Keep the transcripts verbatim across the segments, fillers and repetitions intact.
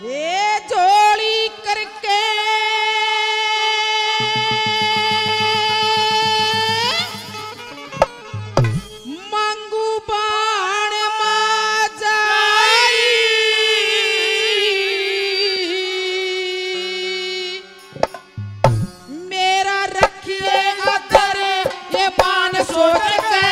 ये जोड़ी करके मांगू बाण मां जाई मेरा रखिए अदर ये बाण सोच के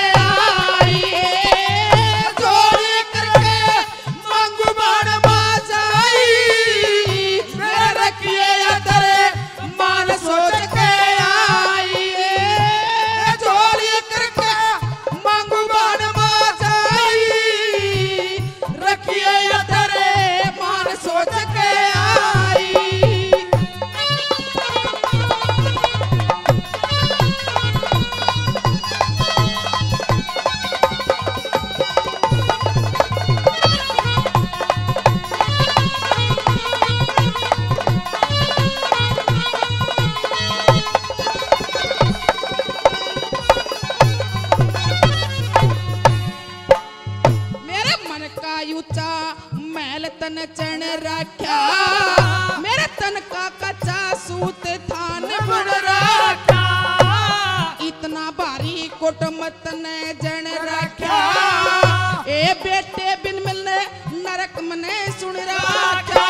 चण रखा मेरे तन का कच्चा सूत थान बन रखा इतना भारी कोट मत ने जन रखा ए बेटे बिन मिलने नरक मने सुन रखा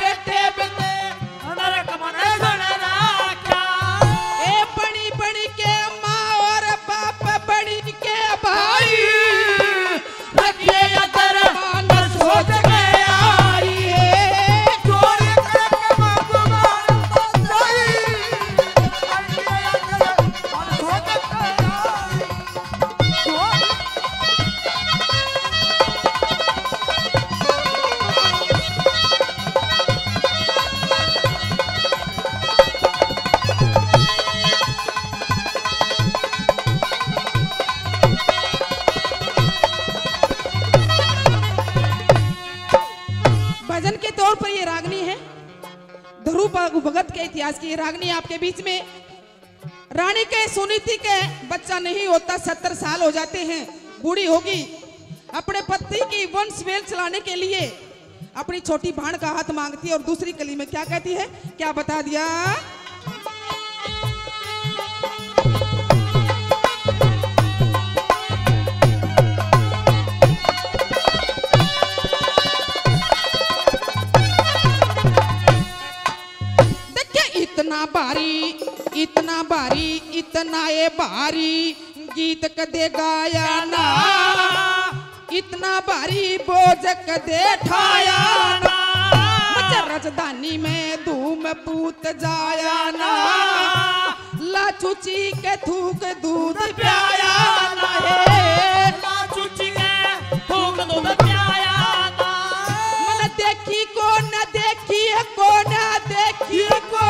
बेटे बिन नरक मने सुन रखा ए बनी बनी के माँ और बाप बनी के भाई रखिए भगत के इतिहास की रागनी आपके बीच में। रानी के सुनीति के बच्चा नहीं होता, सत्तर साल हो जाते हैं, बूढ़ी होगी। अपने पति की वंशवेल चलाने के लिए अपनी छोटी भाण का हाथ मांगती है और दूसरी कली में क्या कहती है, क्या बता दिया? इतना भारी इतना भारी इतना ये भारी गीत कदे गाया ना, इतना भारी बोझ कदे ठाया ना, राजधानी में धूम पूत जाया ना, लाचुची के थूक दूध प्याया ना, लाचुची के थूक दूध प्याया ना। मन देखी को न देखी को न देखी को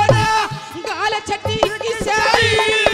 छठी की साई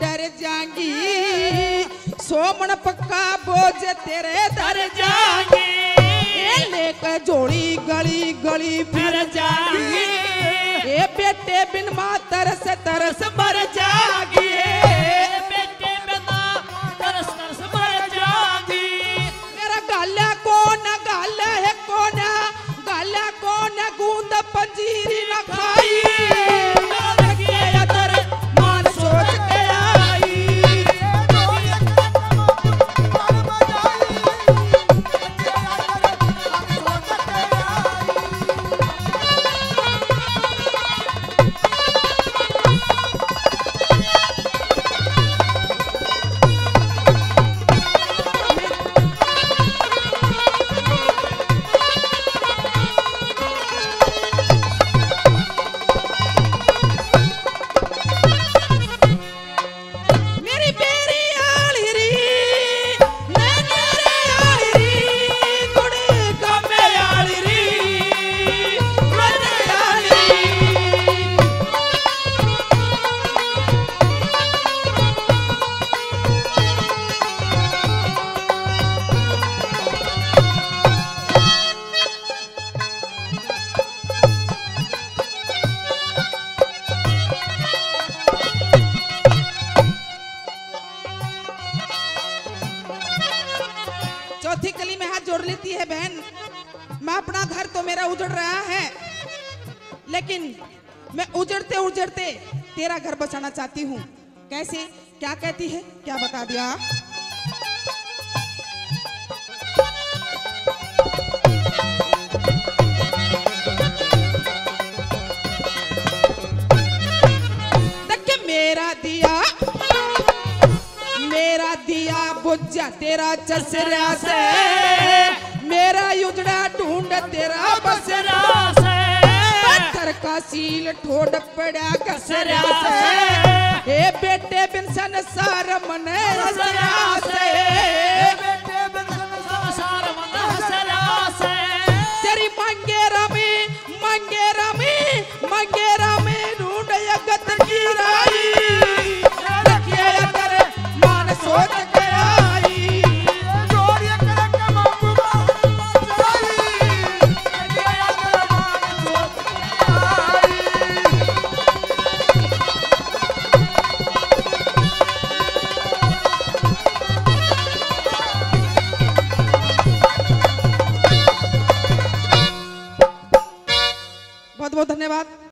डर जाएंगी, सोमन पक्का बोझ तेरे डर जाएंगी, लेकर जोड़ी गली गली फिर जाएंगी, ये बेटे बिन माँ तरस तरस मर जाएंगी, बेटे जोड़ लेती है बहन। मैं अपना घर तो मेरा उजड़ रहा है, लेकिन मैं उजड़ते उजड़ते तेरा घर बचाना चाहती हूँ। कैसे, क्या कहती है, क्या बता दिया? मेरा दिया मेरा दिया बुझा तेरा चसरा से, मेरा उजड़ा ढूंढ तेरा बसरा से, पत्थर का सील ठोड़ पड़ा कसरा से, हे बेटे बिन संसार मन रसरा